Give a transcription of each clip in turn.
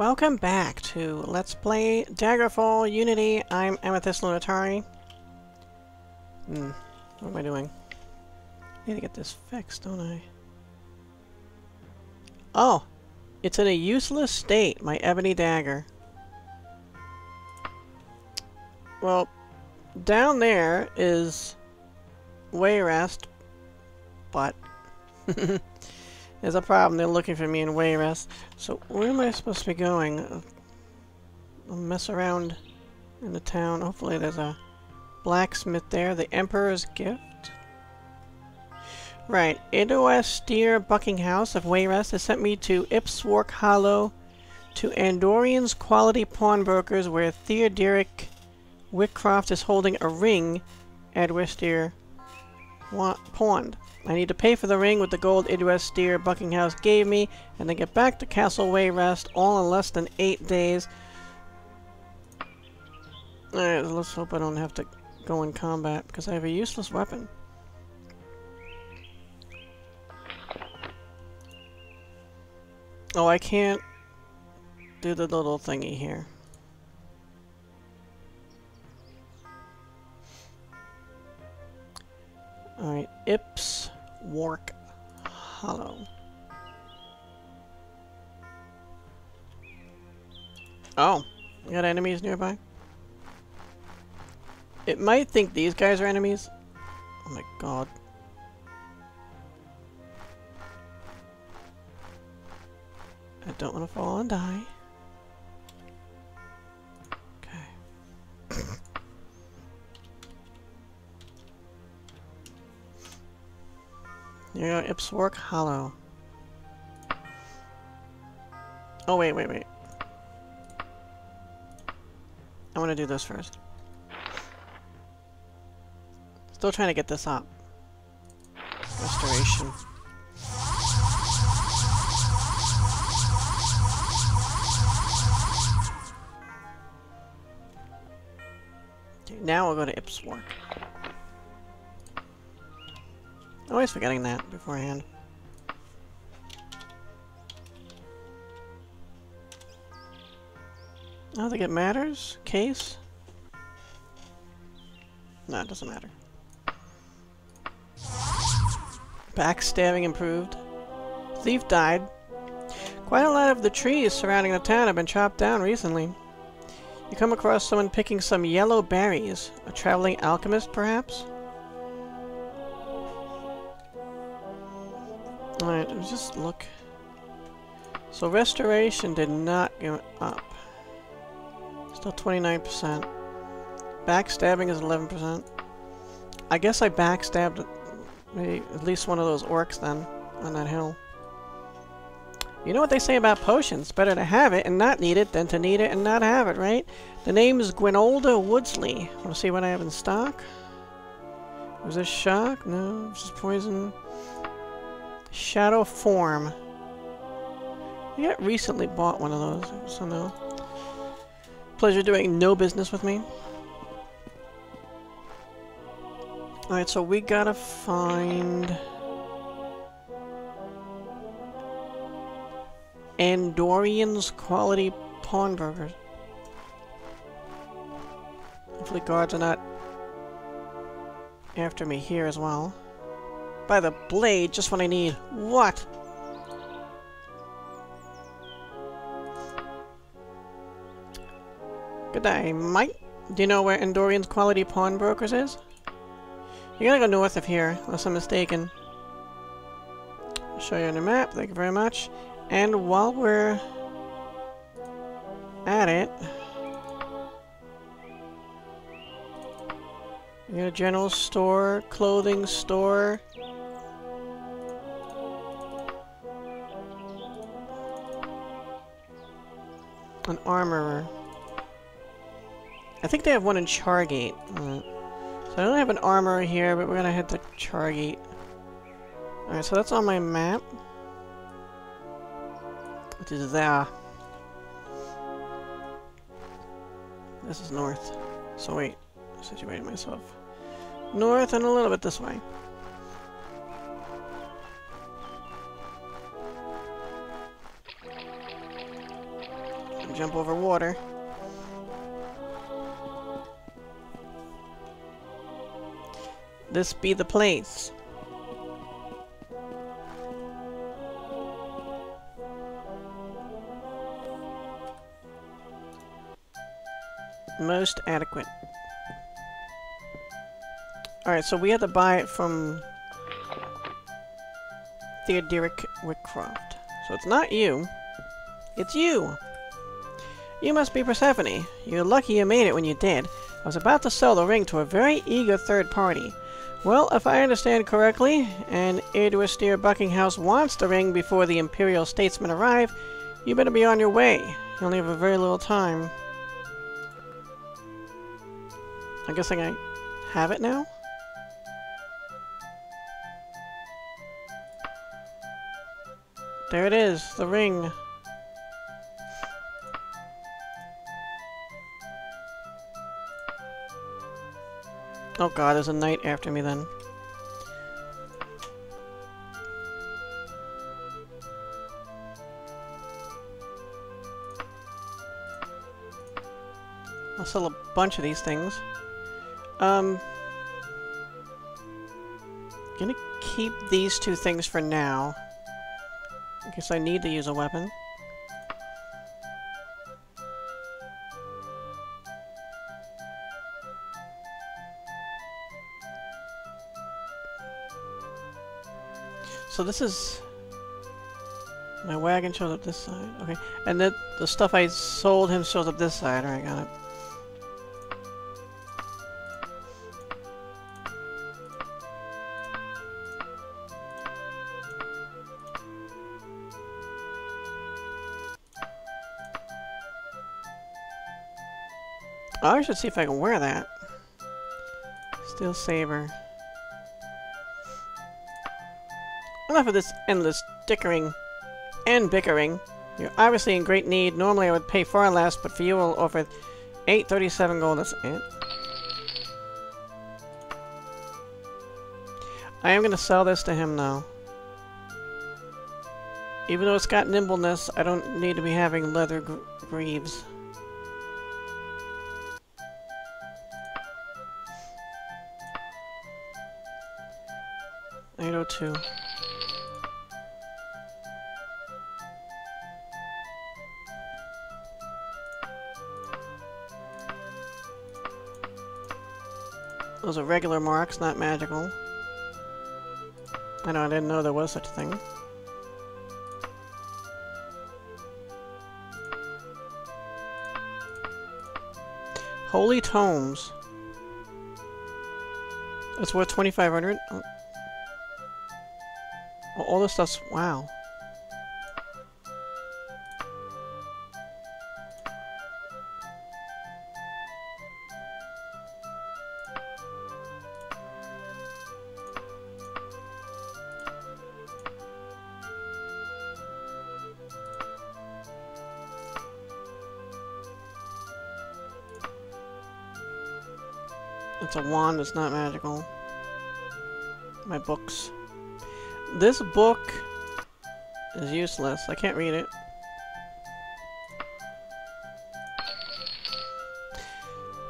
Welcome back to Let's Play Daggerfall Unity. I'm Amethyst Lunatari. What am I doing? I need to get this fixed, don't I? Oh! It's in a useless state, my ebony dagger. Well, down there is Wayrest, but there's a problem. They're looking for me in Wayrest. So where am I supposed to be going? I'll mess around in the town. Hopefully there's a blacksmith there. The Emperor's Gift? Right. Idwestyr Buckinghouse of Wayrest has sent me to Ipswark Hollow to Andorian's Quality Pawnbrokers, where Theoderic Wickcroft is holding a ring at Idwestyr Pawned. I need to pay for the ring with the gold Idwestyr Buckinghouse gave me, and then get back to Castle Wayrest, all in less than 8 days. Alright, let's hope I don't have to go in combat, because I have a useless weapon. Oh, I can't do the little thingy here. Alright, Ipswark Hollow. Oh, we got enemies nearby? It might think these guys are enemies. Oh my god. I don't want to fall and die. There you go, Ipswark Hollow. Oh, wait. I want to do this first. Still trying to get this up. Restoration. Okay, now we'll go to Ipswark. Always forgetting that beforehand. I don't think it matters. Case? No, it doesn't matter. Backstabbing improved. Thief died. Quite a lot of the trees surrounding the town have been chopped down recently. You come across someone picking some yellow berries. A traveling alchemist, perhaps? Alright, let's just look. So restoration did not go up. Still 29%. Backstabbing is 11%. I guess I backstabbed maybe at least one of those orcs then, on that hill. You know what they say about potions? Better to have it and not need it than to need it and not have it, right? The name is Gwinolda Woodsley. Want to see what I have in stock? Was this shock? No, this is poison. Shadow Form. I got recently bought one of those, so no. Pleasure doing no business with me. Alright, so we gotta find Andorian's Quality Pawnbrokers. Hopefully guards are not after me here as well. By the blade, just what I need. What? Good day, Mike. Do you know where Andorian's Quality Pawnbrokers is? You gotta go north of here, unless I'm mistaken. I'll show you on the map, thank you very much. And while we're at it, you got a general store, clothing store. An armorer. I think they have one in Chargate. So I don't have an armorer here, but we're gonna head to Chargate. Alright, so that's on my map. Which is there. This is north. So wait, I situated myself. North and a little bit this way. and jump over water. This be the place. Most adequate. Alright, so we have to buy it from Theoderic Wickcroft. So it's not you. It's you! You must be Persephone. You're lucky you made it when you did. I was about to sell the ring to a very eager third party. Well, if I understand correctly, and Idwestyr Buckinghouse wants the ring before the Imperial statesmen arrive, you better be on your way. You only have a very little time. I'm guessing I have it now? There it is, the ring. Oh god, there's a knight after me then. I'll sell a bunch of these things. Gonna keep these two things for now. I guess I need to use a weapon. So this is... my wagon shows up this side. Okay. And then the stuff I sold him shows up this side. Alright, got it. Oh, I should see if I can wear that. Steel saber. Enough of this endless dickering and bickering. You're obviously in great need. Normally I would pay far less, but for you I'll offer 837 gold. That's it. I am going to sell this to him now. Even though it's got nimbleness, I don't need to be having leather greaves. Those are regular marks, not magical. I know, I didn't know there was such a thing. Holy tomes. That's worth 2,500. Oh. All this stuff's... wow. It's a wand that's not magical. My books. This book is useless. I can't read it.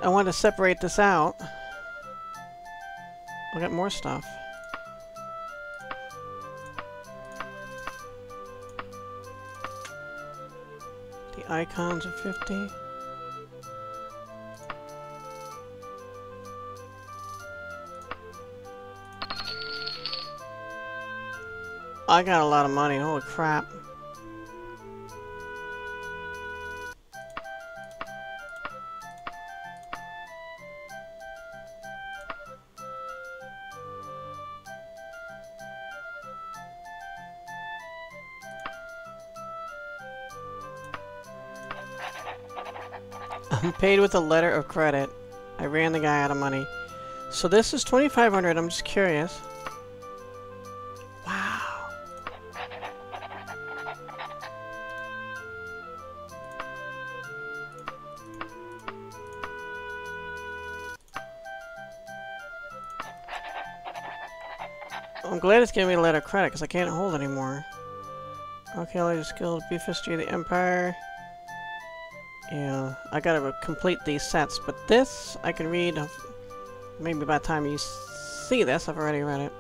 I want to separate this out. I'll get more stuff. The icons are 50. I got a lot of money, holy crap. I'm paid with a letter of credit. I ran the guy out of money. So this is 2,500, I'm just curious. I'm glad it's giving me a letter of credit, because I can't hold anymore. Okay, I'll use skilled beef history of the Empire. Yeah, I gotta complete these sets, but this I can read. Maybe by the time you see this, I've already read it.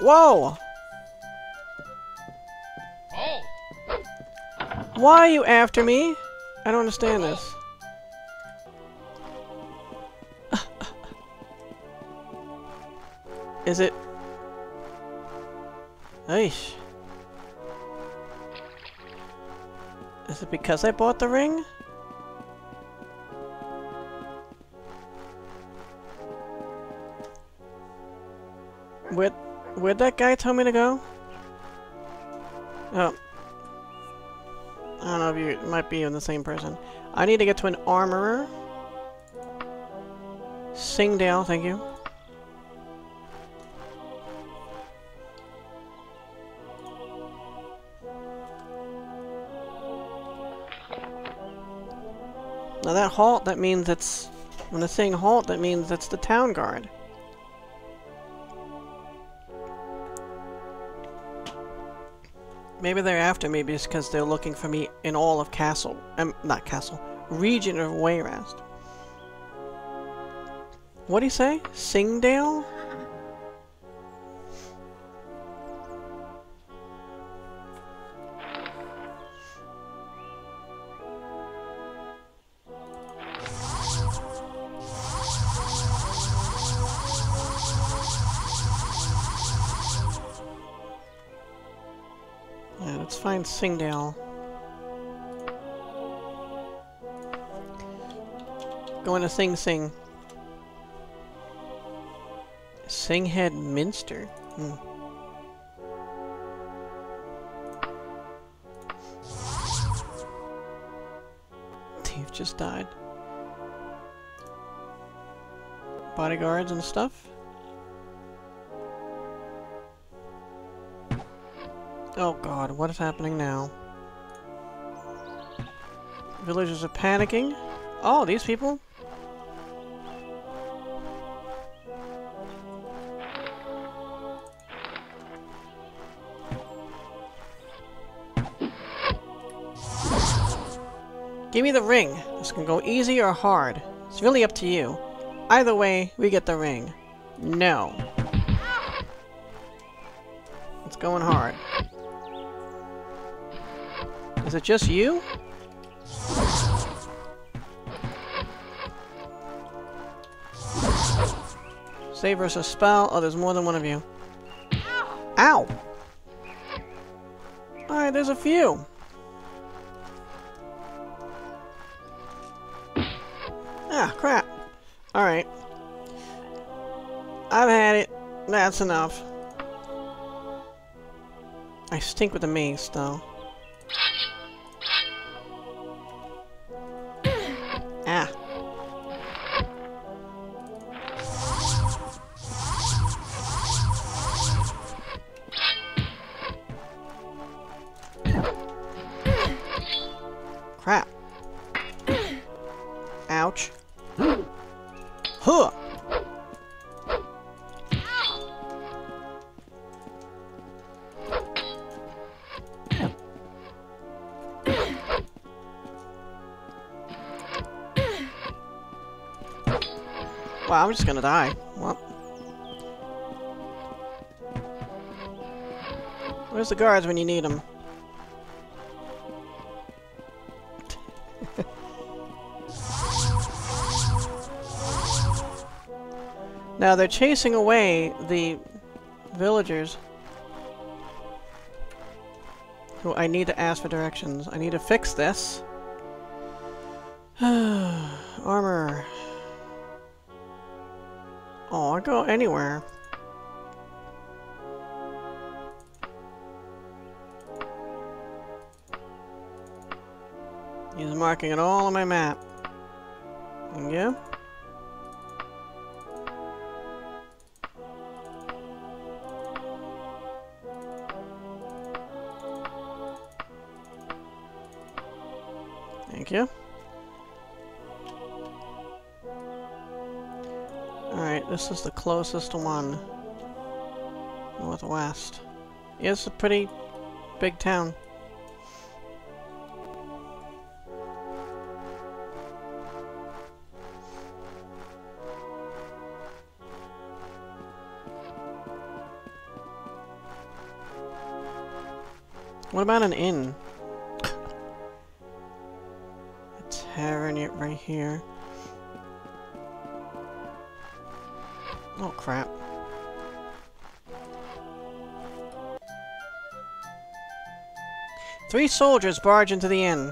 Whoa! Hey. Why are you after me? I don't understand this. Is it? Eish. Is it because I bought the ring? Where'd that guy tell me to go? Oh. I don't know if you might be on the same person. I need to get to an armorer. Singdale, thank you. Now that halt, that means it's... When the thing halt, that means it's the town guard. Maybe they're after me because they're looking for me in all of region of Wayrest. What'd he say? Singdale? Find Singdale. Going to Sing Sing. Singhead Minster. Thief just died. Bodyguards and stuff. Oh god, what is happening now? Villagers are panicking. Oh, these people? Give me the ring. This can go easy or hard. It's really up to you. Either way, we get the ring. No. It's going hard. Is it just you? Save versus spell. Oh, there's more than one of you. Ow! Alright, there's a few. Ah, crap. Alright. I've had it. That's enough. I stink with the mace, though. Wow, I'm just gonna die. What? Where's the guards when you need them? Now they're chasing away the villagers who I need to ask for directions. I need to fix this. Armor. Oh, I'll go anywhere. He's marking it all on my map. There you go. Thank you. This is the closest one. Northwest. It's a pretty big town. What about an inn? A tavern right here. Oh crap. Three soldiers barge into the inn.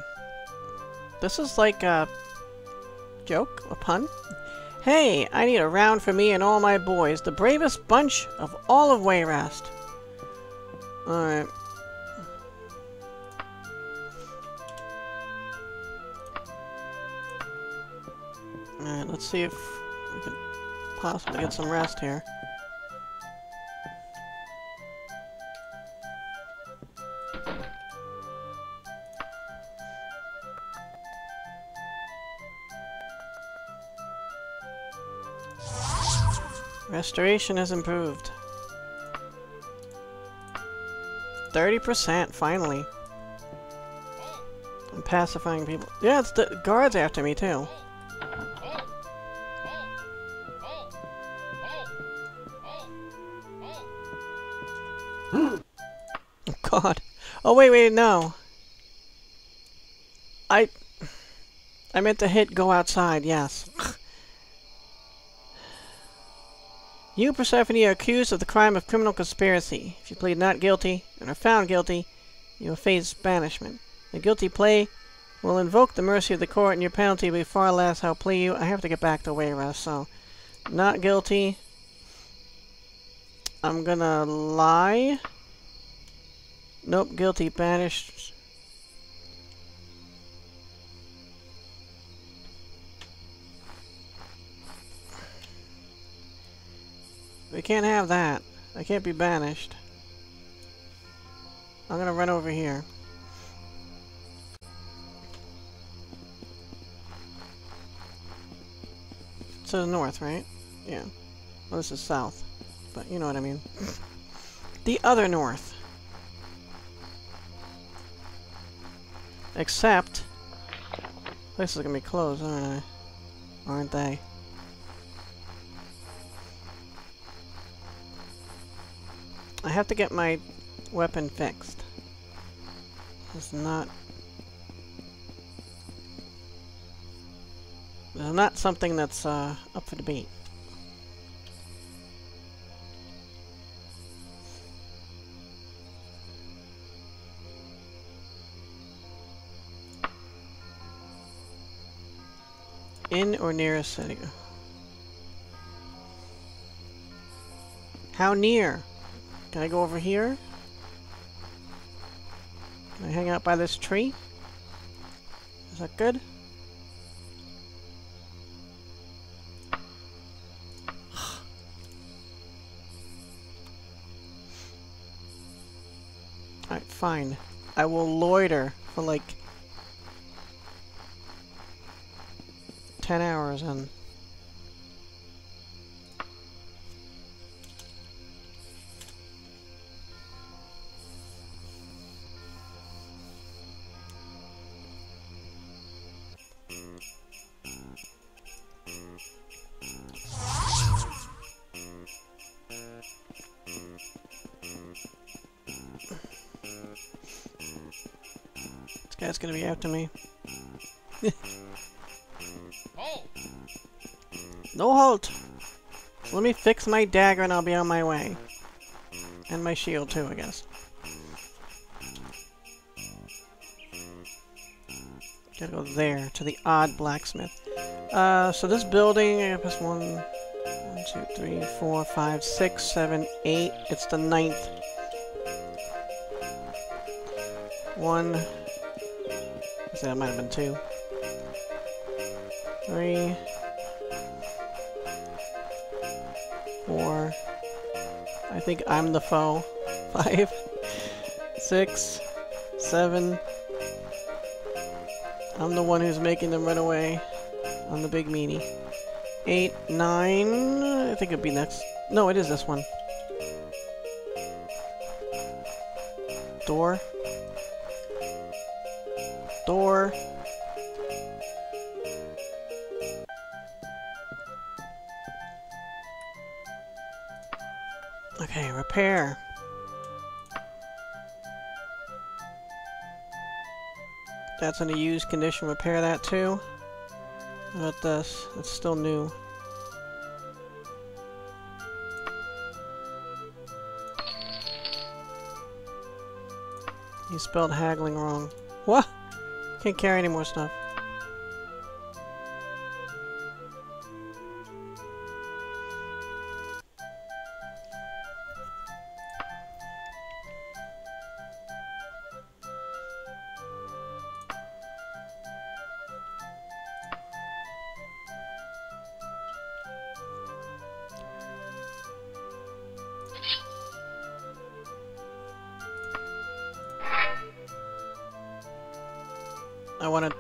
This is like a joke? A pun? Hey, I need a round for me and all my boys. The bravest bunch of all of Wayrest. Alright. Alright, let's see if we can possibly get some rest here. Restoration has improved. 30% finally. I'm pacifying people. Yeah, it's the guards after me too. God. Oh, wait, no. I meant to hit go outside, yes. You, Persephone, are accused of the crime of criminal conspiracy. If you plead not guilty, and are found guilty, you will face banishment. The guilty plea will invoke the mercy of the court, and your penalty will be far less. How plea you? I have to get back to Wayrest, so... Not guilty. I'm gonna lie. Nope, guilty, banished. We can't have that. I can't be banished. I'm gonna run over here. To the north, right? Yeah. Well, this is south. But you know what I mean. The other north. Except, places are gonna be closed, aren't I? Aren't they? I have to get my weapon fixed. This is not something that's up for debate. In or near a city? How near? Can I go over here? Can I hang out by this tree? Is that good? Alright, fine. I will loiter for like 10 hours and... This guy's gonna be after me. No halt! Let me fix my dagger and I'll be on my way. And my shield too, I guess. Gotta go there, to the odd blacksmith. So this building, I guess 1, 2, 3, 4, 5, 6, 7, 8. It's the 9th. 1. I said that might have been 2. 3. 4. I think I'm the foe. 5. 6. 7. I'm the one who's making them run away. I'm the big meanie. 8, 9... I think it'd be next. No, it is this one. Door. Door. Okay, repair. That's in a used condition. Repair that too. How about this? It's still new. You spelled haggling wrong. What? Can't carry any more stuff.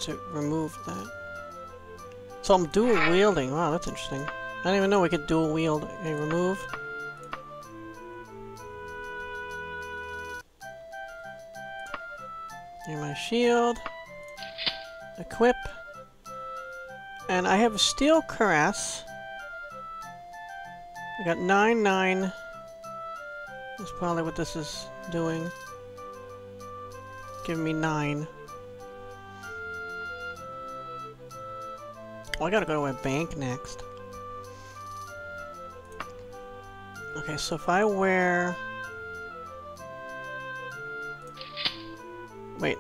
To remove that. So I'm dual wielding. Wow, that's interesting. I didn't even know we could dual wield. Okay, remove. Here's my shield. Equip. And I have a steel cuirass. I got 9-9. That's probably what this is doing. Giving me 9. Well, I gotta go to a bank next. Okay, so if I wear... Wait.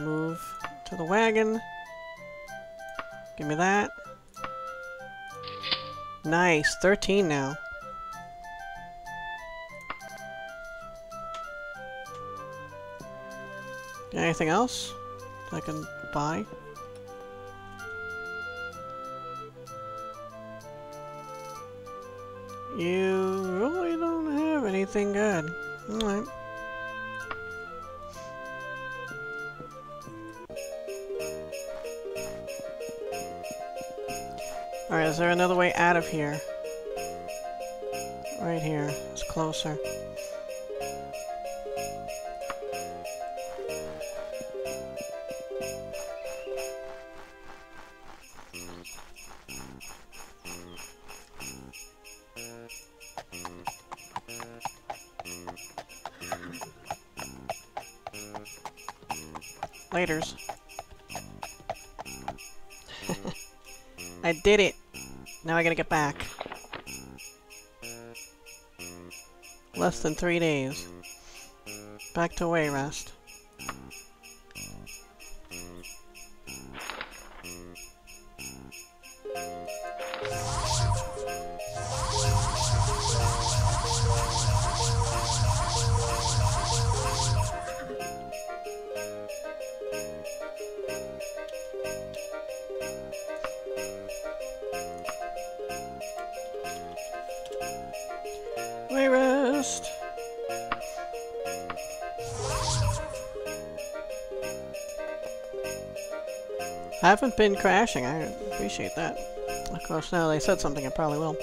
Move to the wagon. Give me that. Nice, 13 now. Anything else I can... buy. You really don't have anything good. Alright. Alright, is there another way out of here? Right here. It's closer. I did it! Now I gotta get back. Less than 3 days. Back to Wayrest. I haven't been crashing, I appreciate that. Of course, now they said something, I probably will.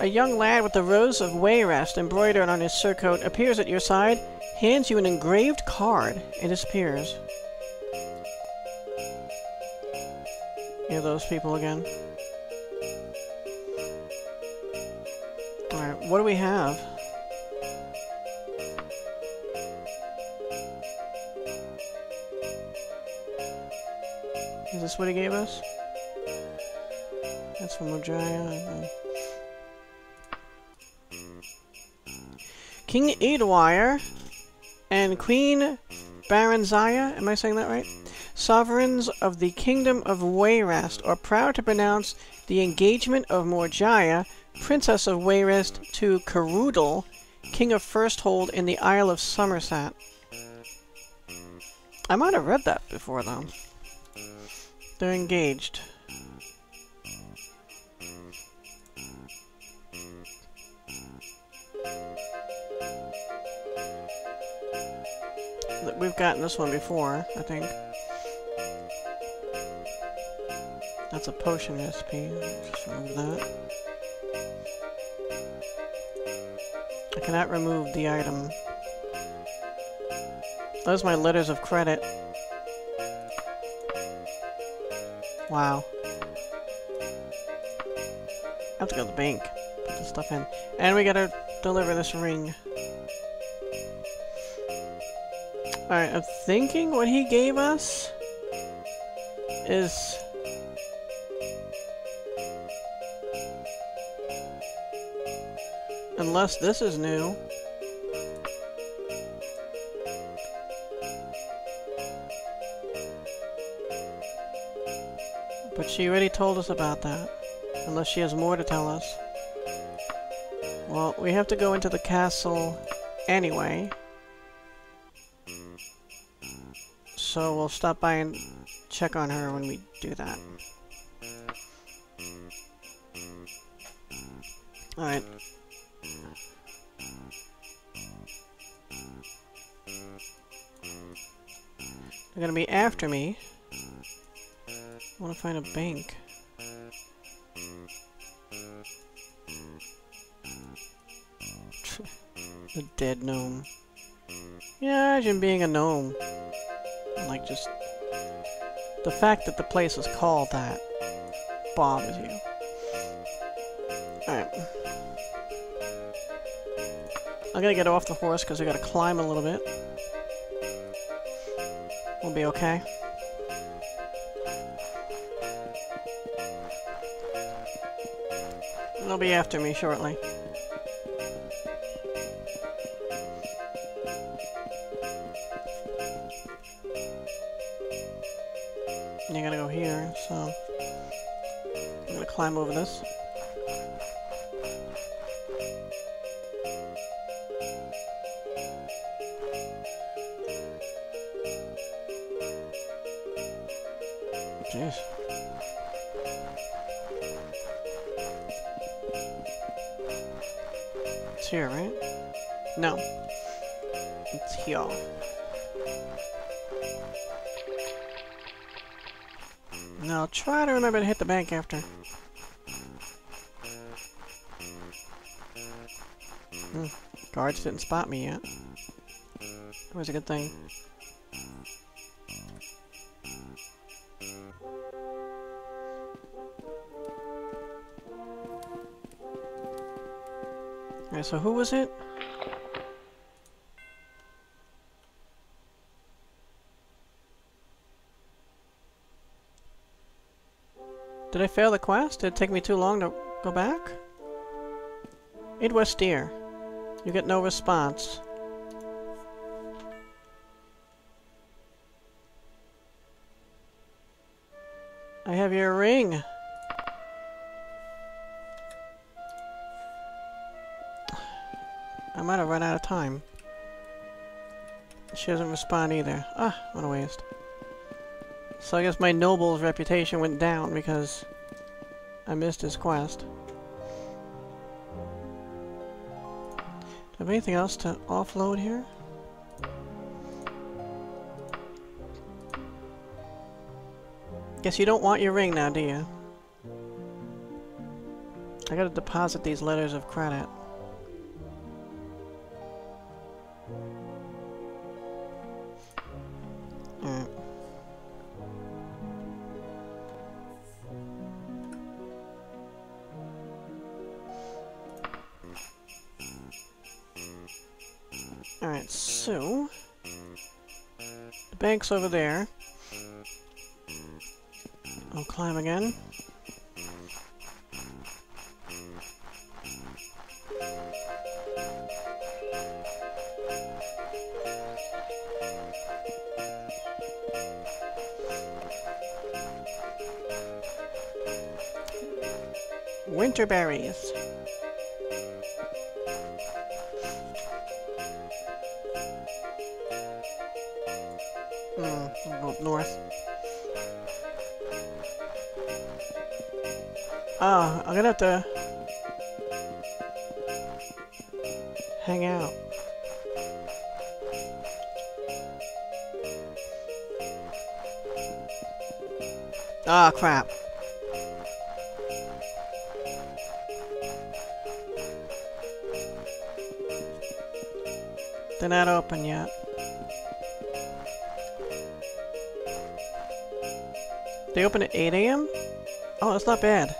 A young lad with the Rose of Wayrest embroidered on his surcoat appears at your side, hands you an engraved card, and disappears. You're those people again. Alright, what do we have? Is this what he gave us? That's from Morgiah. King Edwire and Queen Baranzaya, am I saying that right? Sovereigns of the Kingdom of Wayrest are proud to pronounce the engagement of Morgiah, Princess of Wayrest, to Karoodil, King of Firsthold in the Isle of Somerset. I might have read that before, though. They're engaged. We've gotten this one before, I think. That's a potion SP. Just remove that. I cannot remove the item. Those are my letters of credit. Wow. I have to go to the bank. Put this stuff in. And we gotta deliver this ring. Alright, I'm thinking what he gave us is... Unless this is new. But she already told us about that. Unless she has more to tell us. Well, we have to go into the castle anyway. So we'll stop by and check on her when we do that. Alright. They're gonna be after me. I wanna find a bank. The dead gnome. Yeah, imagine being a gnome. Like, just the fact that the place is called that bothers you. Alright. I'm gonna get off the horse because I gotta climb a little bit. We'll be okay. They'll be after me shortly. You gotta go here, so I'm gonna climb over this. Jeez. It's here, right? No. It's here. Now I'll try to remember to hit the bank after. Guards didn't spot me yet. It was a good thing. Alright, so who was it? Did I fail the quest? Did it take me too long to go back? Idwestyr. You get no response. I have your ring. I might have run out of time. She doesn't respond either. Ah, what a waste. So I guess my noble's reputation went down because I missed his quest. Do I have anything else to offload here? Guess you don't want your ring now, do you? I gotta deposit these letters of credit. Alright, so the bank's over there. I'll climb again. Winter berries. Go up north. Ah, I'm gonna have to hang out. Ah, crap. They're not open yet. They open at 8 a.m.? Oh, that's not bad.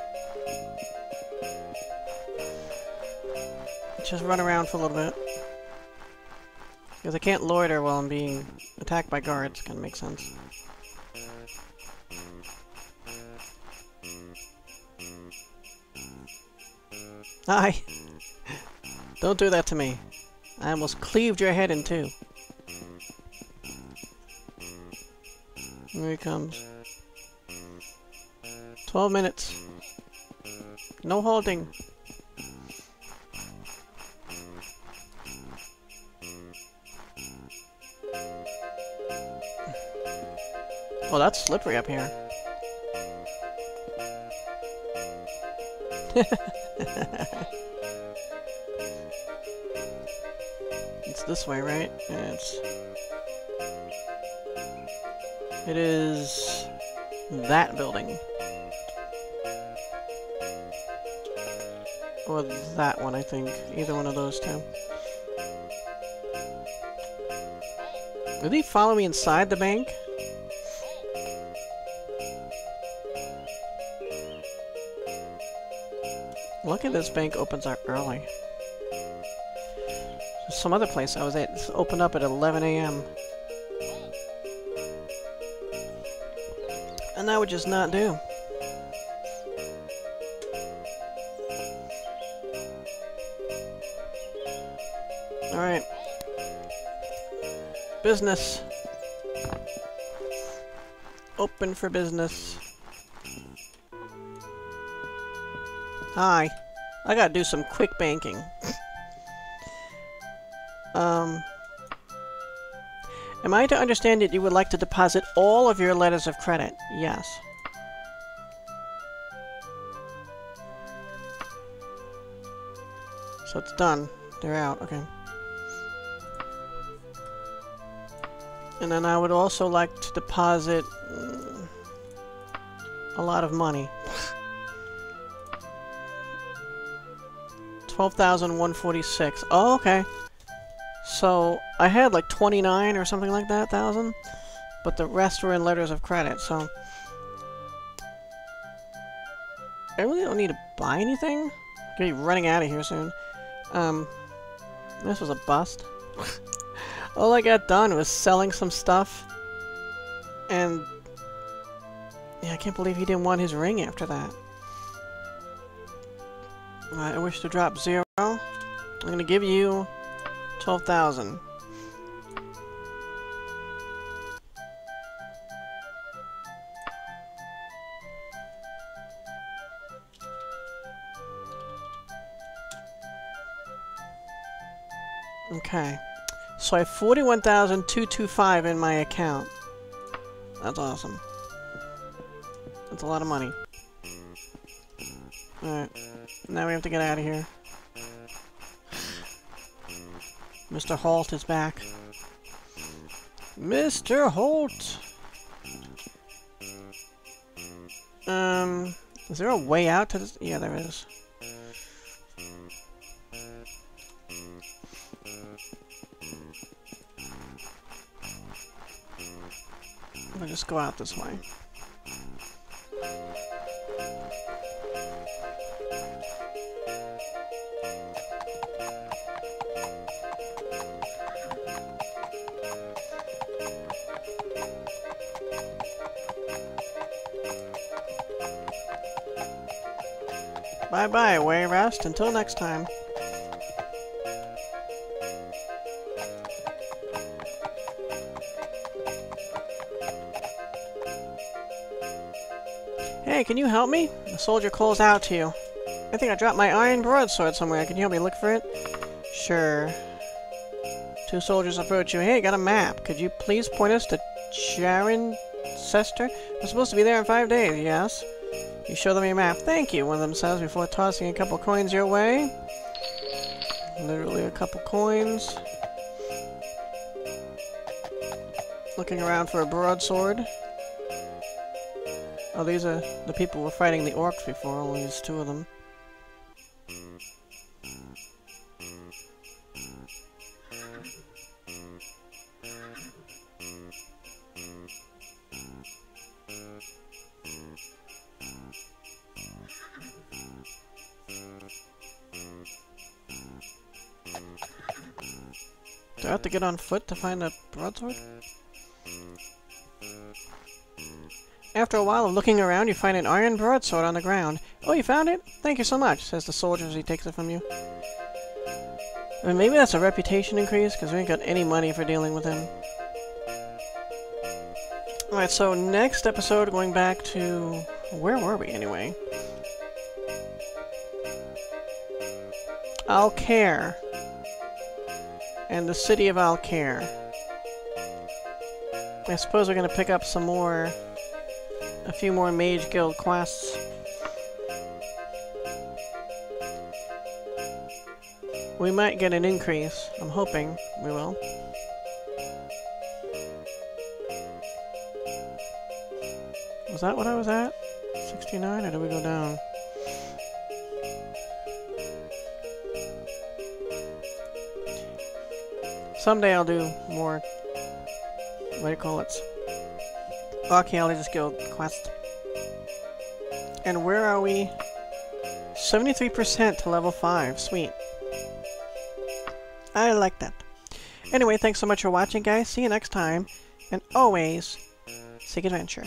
Just run around for a little bit. Because I can't loiter while I'm being attacked by guards. Kind of makes sense. Hi! Don't do that to me. I almost cleaved your head in two. Here he comes. 12 minutes. No halting. Oh, that's slippery up here. It's this way, right? Yeah, it is that building. Or that one, I think. Either one of those two. Did he follow me inside the bank? Lucky this bank opens up early. Some other place I was at opened up at 11 a.m. And that would just not do. Alright. Business. Open for business. Hi. I gotta do some quick banking. Am I to understand that you would like to deposit all of your letters of credit? Yes. So it's done. They're out. Okay. And then I would also like to deposit a lot of money. 12,146. Oh, okay. So I had like 29 or something like that thousand, but the rest were in letters of credit. So I really don't need to buy anything. I'm gonna be running out of here soon. This was a bust. All I got done was selling some stuff, and yeah, I can't believe he didn't want his ring after that. I wish to drop 0. I'm gonna give you 12,000. Okay, so I have 41,225 in my account. That's awesome. That's a lot of money. Alright, now we have to get out of here. Mr. Holt is back. Mr. Holt! Is there a way out to this? Yeah, there is. I'll just go out this way. Bye-bye, Wayrest. Until next time. Hey, can you help me? The soldier calls out to you. I think I dropped my iron broadsword somewhere. Can you help me look for it? Sure. Two soldiers approach you. Hey, I got a map. Could you please point us to Charincester? We're supposed to be there in 5 days, yes? You show them your map. Thank you, one of them says before tossing a couple coins your way. Literally a couple coins. Looking around for a broadsword. Oh, these are the people who were fighting the orcs before, only there's two of them. Do I have to get on foot to find a broadsword? After a while of looking around, you find an iron broadsword on the ground. Oh, you found it? Thank you so much, says the soldier as he takes it from you. I mean, maybe that's a reputation increase, because we ain't got any money for dealing with him. Alright, so next episode, going back to... where were we, anyway? Alcaire. And the city of Alcaire. I suppose we're going to pick up some more... a few more Mage Guild quests. We might get an increase. I'm hoping we will. Was that what I was at? 69, or did we go down? Someday I'll do more... what do you call it? Archaeologist Guild quest. And where are we? 73% to level 5. Sweet. I like that. Anyway, thanks so much for watching, guys. See you next time. And always, seek adventure.